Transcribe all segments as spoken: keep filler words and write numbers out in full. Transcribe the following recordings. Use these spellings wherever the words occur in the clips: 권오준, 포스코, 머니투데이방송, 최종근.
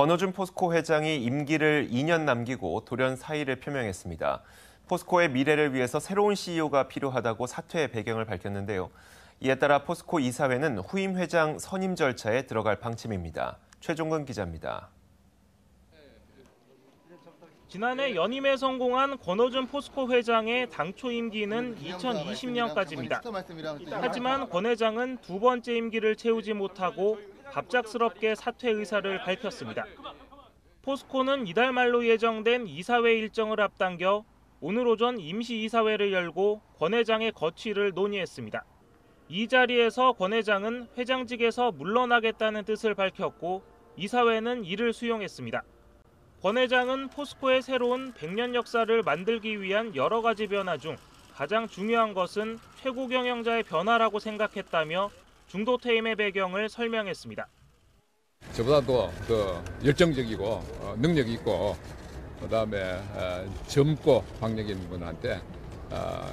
권오준 포스코 회장이 임기를 이 년 남기고 돌연 사의를 표명했습니다. 포스코의 미래를 위해서 새로운 씨이오가 필요하다고 사퇴의 배경을 밝혔는데요. 이에 따라 포스코 이사회는 후임 회장 선임 절차에 들어갈 방침입니다. 최종근 기자입니다. 지난해 연임에 성공한 권오준 포스코 회장의 당초 임기는 이천이십 년까지입니다. 하지만 권 회장은 두 번째 임기를 채우지 못하고 갑작스럽게 사퇴 의사를 밝혔습니다. 포스코는 이달 말로 예정된 이사회 일정을 앞당겨 오늘 오전 임시이사회를 열고 권 회장의 거취를 논의했습니다. 이 자리에서 권 회장은 회장직에서 물러나겠다는 뜻을 밝혔고 이사회는 이를 수용했습니다. 권 회장은 포스코의 새로운 백 년 역사를 만들기 위한 여러 가지 변화 중 가장 중요한 것은 최고 경영자의 변화라고 생각했다며 중도 퇴임의 배경을 설명했습니다. 저보다도 더 열정적이고 능력이 있고 그다음에 젊고 박력 있는 분한테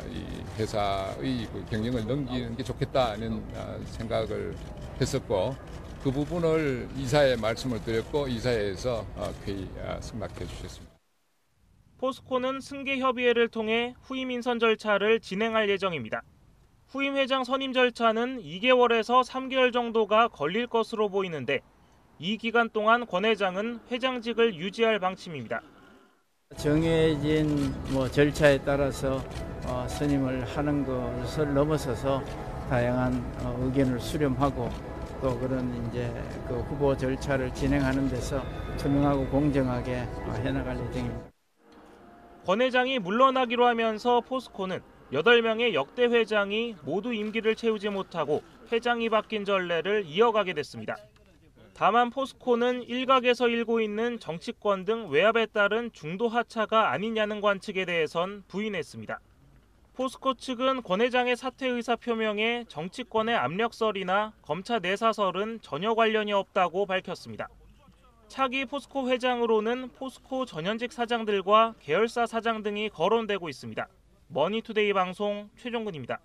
이 회사의 경영을 넘기는 게 좋겠다는 생각을 했었고 그 부분을 이사에 말씀을 드렸고 이사에서 회의 승낙해 주셨습니다. 포스코는 승계 협의회를 통해 후임 인선 절차를 진행할 예정입니다. 후임 회장 선임 절차는 이 개월에서 삼 개월 정도가 걸릴 것으로 보이는데 이 기간 동안 권 회장은 회장직을 유지할 방침입니다. 정해진 뭐 절차에 따라서 어 선임을 하는 것을 넘어서서 다양한 어 의견을 수렴하고 또 그런 이제 그 후보 절차를 진행하는 데서 투명하고 공정하게 어 해나갈 예정입니다. 권 회장이 물러나기로 하면서 포스코는 여덟 명의 역대 회장이 모두 임기를 채우지 못하고 회장이 바뀐 전례를 이어가게 됐습니다. 다만 포스코는 일각에서 일고 있는 정치권 등 외압에 따른 중도 하차가 아니냐는 관측에 대해선 부인했습니다. 포스코 측은 권 회장의 사퇴 의사 표명에 정치권의 압력설이나 검찰 내사설은 전혀 관련이 없다고 밝혔습니다. 차기 포스코 회장으로는 포스코 전현직 사장들과 계열사 사장 등이 거론되고 있습니다. 머니투데이방송 최종근입니다.